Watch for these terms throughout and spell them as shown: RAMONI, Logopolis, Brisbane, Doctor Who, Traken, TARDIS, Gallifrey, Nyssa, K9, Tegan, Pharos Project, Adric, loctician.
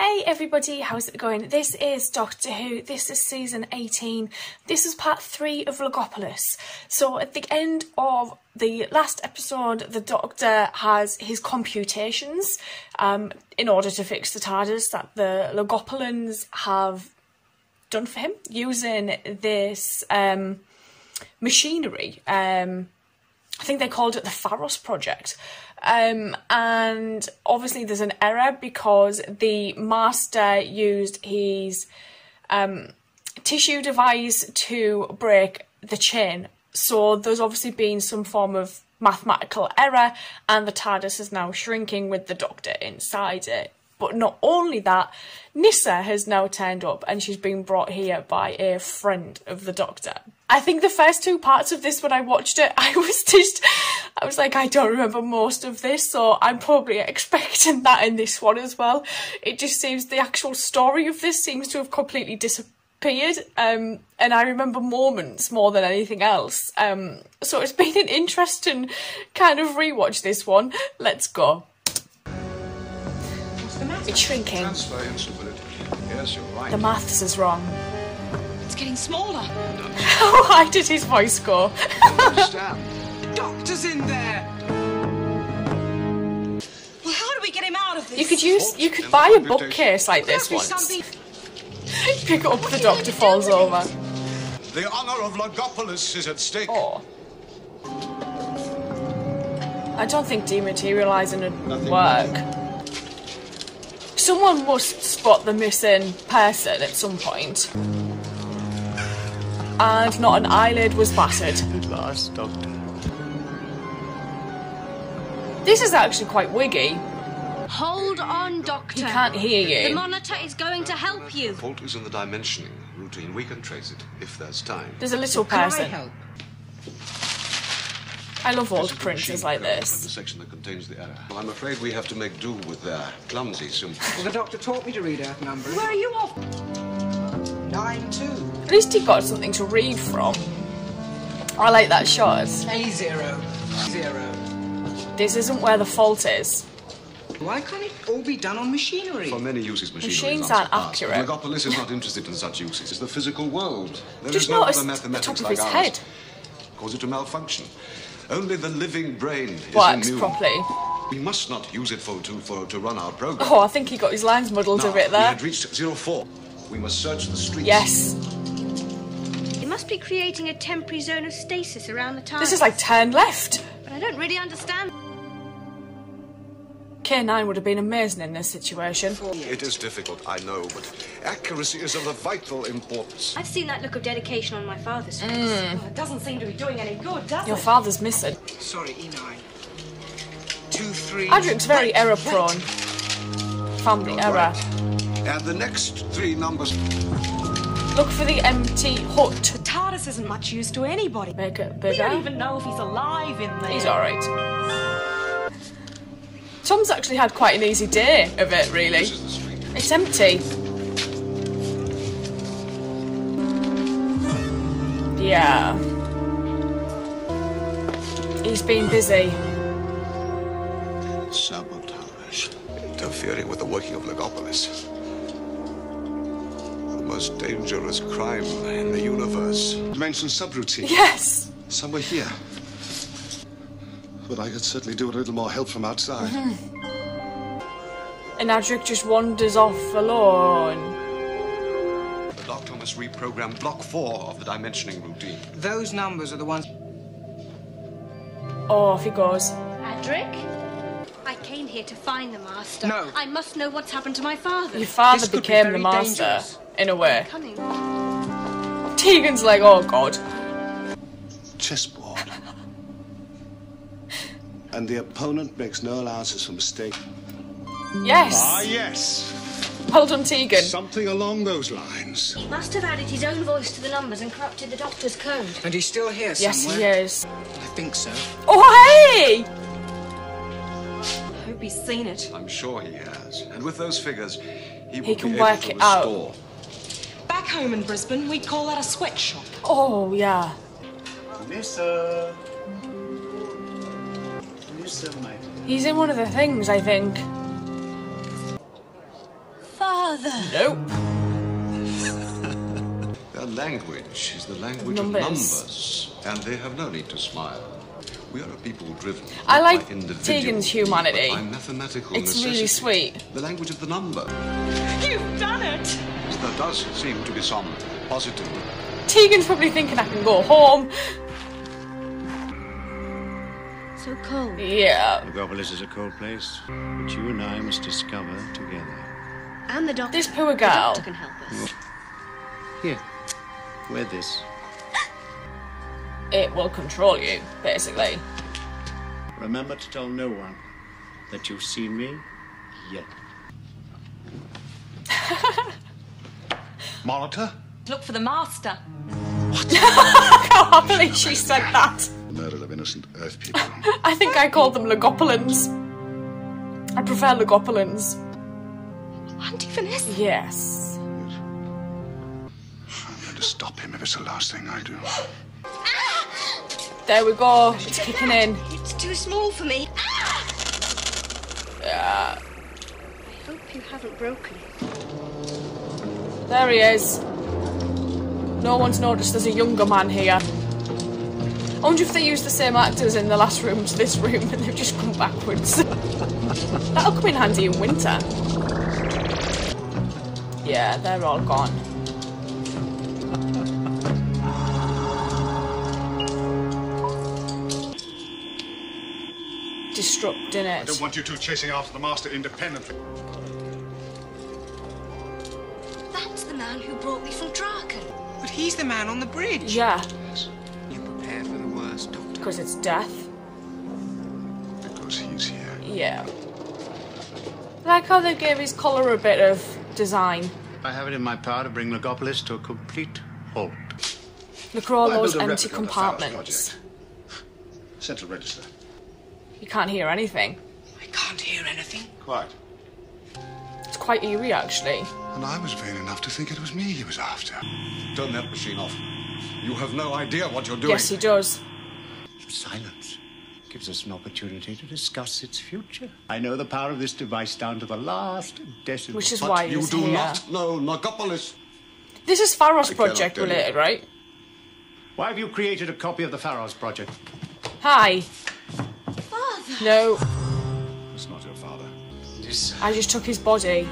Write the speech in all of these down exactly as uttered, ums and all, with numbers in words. Hey everybody, how's it going? This is Doctor Who, this is season eighteen, this is part three of Logopolis. So at the end of the last episode, the Doctor has his computations um, in order to fix the TARDIS that the Logopolians have done for him using this um, machinery. Um, I think they called it the Pharos Project. Um, and obviously there's an error because the master used his um, tissue device to break the chain. So there's obviously been some form of mathematical error and the TARDIS is now shrinking with the Doctor inside it. But not only that, Nyssa has now turned up and she's been brought here by a friend of the Doctor. I think the first two parts of this, when I watched it, I was just, I was like, I don't remember most of this, so I'm probably expecting that in this one as well. It just seems the actual story of this seems to have completely disappeared, um, and I remember moments more than anything else. Um, so it's been an interesting kind of rewatch, this one. Let's go. It's shrinking. Yes, you're right. The maths is wrong. It's getting smaller. Why did his voice go? The Doctor's in there. Well, how do we get him out of this? You could use. You could buy a bookcase like this once. Pick up. The Doctor falls over. The honor of Logopolis is at stake. Oh. I don't think dematerializing would work. Much. Someone must spot the missing person at some point. And not an eyelid was battered. At last, Doctor. This is actually quite wiggy. Hold on, Doctor. He can't hear you. The monitor is going to help you. The fault is in the dimensioning routine. We can trace it if there's time. There's a little person. Can I help? I love old printers like this. The section that contains the error. Well, I'm afraid we have to make do with their clumsy symbols. Well, the Doctor taught me to read Earth numbers. Where are you off? Nine two. At least he got something to read from. I like that shot. A zero. Zero. This isn't where the fault is. Why can't it all be done on machinery? For many uses, machinery machines aren't accurate. Logopolis is not interested in such uses. It's the physical world. There Just is no other mathematics the top of like his ours. Head. Cause it to malfunction. Only the living brain works immune. Properly. We must not use it for to, for, to run our program. Oh, I think he got his lines muddled now, a bit there. We had reached zero four. We must search the streets. Yes. It must be creating a temporary zone of stasis around the TARDIS. This is like turn left. But I don't really understand. K nine would have been amazing in this situation. It is difficult, I know, but accuracy is of a vital importance. I've seen that look of dedication on my father's face. Mm. Well, it doesn't seem to be doing any good, does it? Your father's missing. Sorry, E nine. Two, three... Adric's very right, error-prone. Right. Found the error. Right. And the next three numbers... Look for the empty hut. The TARDIS isn't much use to anybody. Make it bigger. We don't even know if he's alive in there. He's all right. Tom's actually had quite an easy day of it, really. It's empty. Yeah. He's been busy. Sabotage. Interfering with the working of Logopolis. The most dangerous crime in the universe. Mention subroutine. Yes. Somewhere here. But I could certainly do with a little more help from outside. Mm-hmm. And Adric just wanders off alone. The Doctor must reprogram block four of the dimensioning routine. Those numbers are the ones... Oh, off he goes. Adric? I came here to find the Master. No. I must know what's happened to my father. Your father this became be the Master, dangerous. In a way. Tegan's like, oh, God. Chessboard. And the opponent makes no allowances for mistake. Yes. Ah, yes. Hold on, Tegan. Something along those lines. He must have added his own voice to the numbers and corrupted the Doctor's code. And he's still here somewhere? Yes, he is. I think so. Oh, hey! I hope he's seen it. I'm sure he has. And with those figures, he, will he can be work able to it restore. Out. Back home in Brisbane, we'd call that a sweatshop. Oh, yeah. Nissa. He's in one of the things, I think. Far father. No. Their language is the language numbers. of numbers, and they have no need to smile. We are a people driven. I like Tegan's humanity. Mathematical it's necessity. Really sweet. The language of the number. You've done it! There does seem to be some positive. Tegan's probably thinking I can go home. So cold. Yeah. Logopolis is a cold place, which you and I must discover together. And the doctor. This poor girl. The doctor can help us. Here. Wear this. It will control you, basically. Remember to tell no one that you've seen me yet. Monitor? Look for the master. What? How happily she said that. The murder of innocent Earth people. I think I called them Logopolins. I prefer Logopolins. Auntie Vanessa? Yes. I'm going to stop him if it's the last thing I do. There we go. It's kicking in. It's too small for me. Yeah. I hope you haven't broken. There he is. No one's noticed there's a younger man here. I wonder if they used the same actors in the last room to this room and they've just come backwards. That'll come in handy in winter. Yeah, they're all gone. Disrupting it. I don't want you two chasing after the master independently. That's the man who brought me from Traken. But he's the man on the bridge. Yeah. Yes. You prepared for the worst, Doctor. Because it's death. Because he's here. Yeah. I like how they gave his collar a bit of design. I have it in my power to bring Logopolis to a complete halt. Look at all those empty compartments. Central register. You can't hear anything. I can't hear anything. Quite. It's quite eerie, actually. And I was vain enough to think it was me he was after. Turn that machine off. You have no idea what you're doing. Yes, he does. Silence gives us an opportunity to discuss its future. I know the power of this device down to the last decimal. Which is but why you do here. not know Logopolis. This is Pharos Project related, right? Why have you created a copy of the Pharos Project? Hi. No. That's not your father. This... I just took his body.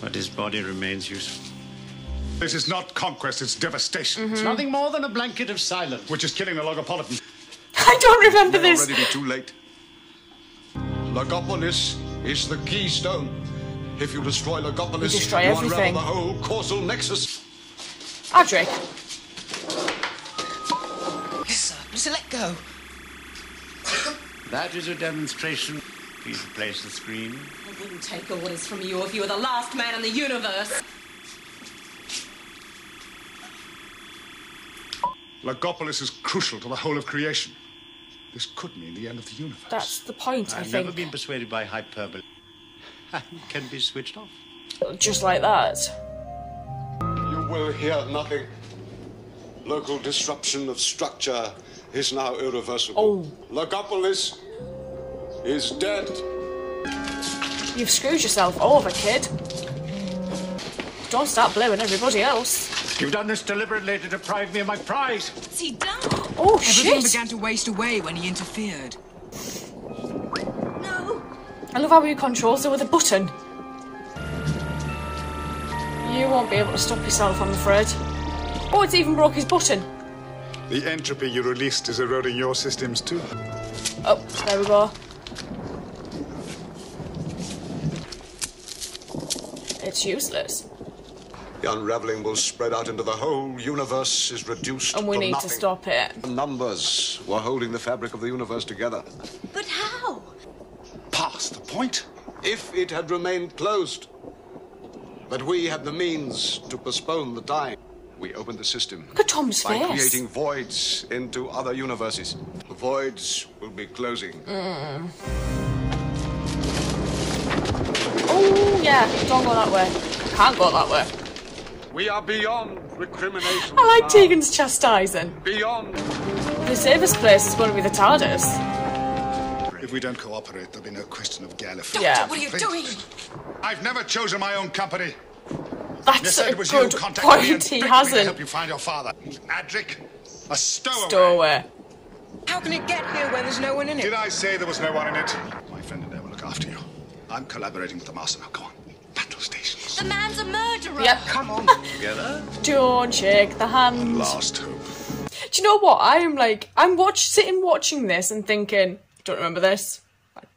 But his body remains useful. This is not conquest, it's devastation. Mm-hmm. It's nothing more than a blanket of silence. Which is killing the Logopolitan. I don't remember this. It's already be too late. Logopolis is the keystone. If you destroy Logopolis, you, destroy you unravel the whole causal nexus. Adric. Nyssa, Nyssa, let go. That is a demonstration. Please replace the screen. I wouldn't take orders from you if you were the last man in the universe. Logopolis is crucial to the whole of creation. This could mean the end of the universe. That's the point, I I've think. I've never been persuaded by hyperbole. It can be switched off. Just like that. You will hear nothing. Local disruption of structure is now irreversible. Oh. Logopolis is dead. You've screwed yourself over, kid. Don't start blaming everybody else. You've done this deliberately to deprive me of my prize. What's he done? Oh, shit. Everything began to waste away when he interfered. No. I love how he controls it with a button. You won't be able to stop yourself, I'm afraid. Oh, it's even broke his button. The entropy you released is eroding your systems too. Oh, there we go. It's useless. The unravelling will spread out into the whole universe is reduced and we to need nothing. to stop it. The numbers were holding the fabric of the universe together. But how? Past the point. If it had remained closed. But we had the means to postpone the time. We opened the system Look at Tom's by face. creating voids into other universes. The voids will be closing. Mm. Oh, yeah, don't go that way. Can't go that way. We are beyond recrimination. I like Tegan's chastising. Beyond. The safest place is going to be the TARDIS. If we don't cooperate, there'll be no question of Gallifrey. Doctor, yeah. what are you doing? I've never chosen my own company. That's a good point. He hasn't. Help you find your father, Adric, a stowaway. Stowaway. How can it get here when there's no one in it? Did I say there was no one in it? My friend in there will look after you. I'm collaborating with the master now. Go on, battle stations. The man's a murderer. Yep. Come on, together. Don't shake the hand. Last hope. Do you know what? I am like I'm watch sitting watching this and thinking, don't remember this.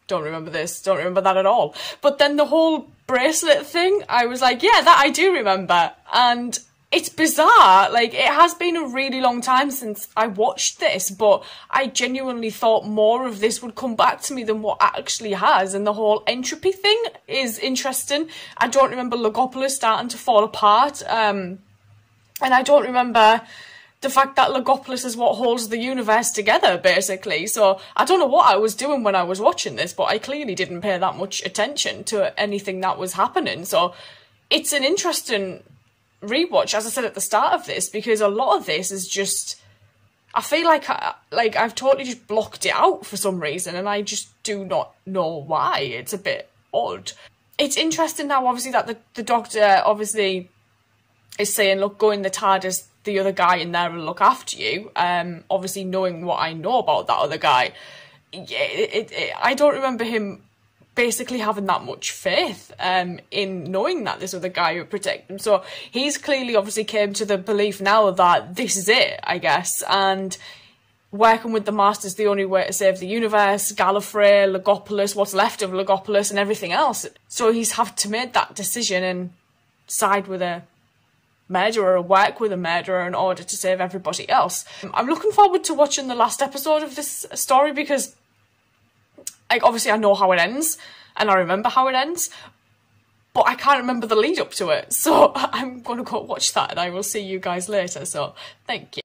Don't remember this, don't remember that at all. But then the whole bracelet thing, I was like, yeah, that I do remember. And it's bizarre, like, it has been a really long time since I watched this, but I genuinely thought more of this would come back to me than what actually has, and the whole entropy thing is interesting. I don't remember Logopolis starting to fall apart, um, and I don't remember the fact that Logopolis is what holds the universe together, basically. So I don't know what I was doing when I was watching this, but I clearly didn't pay that much attention to anything that was happening. So it's an interesting rewatch, as I said at the start of this, because a lot of this is just, I feel like, I, like I've totally just blocked it out for some reason, and I just do not know why. It's a bit odd. It's interesting now, obviously, that the, the Doctor obviously is saying, look, go in the TARDIS, the other guy in there will look after you. Um, obviously, knowing what I know about that other guy, it, it, it, I don't remember him basically having that much faith um, in knowing that this other guy would protect him. So he's clearly obviously came to the belief now that this is it, I guess. And working with the Master's the only way to save the universe, Gallifrey, Logopolis, what's left of Logopolis and everything else. So he's had to make that decision and side with a murderer or work with a murderer in order to save everybody else. I'm looking forward to watching the last episode of this story because, like, obviously I know how it ends and I remember how it ends, but I can't remember the lead up to it. So I'm going to go watch that and I will see you guys later. So thank you.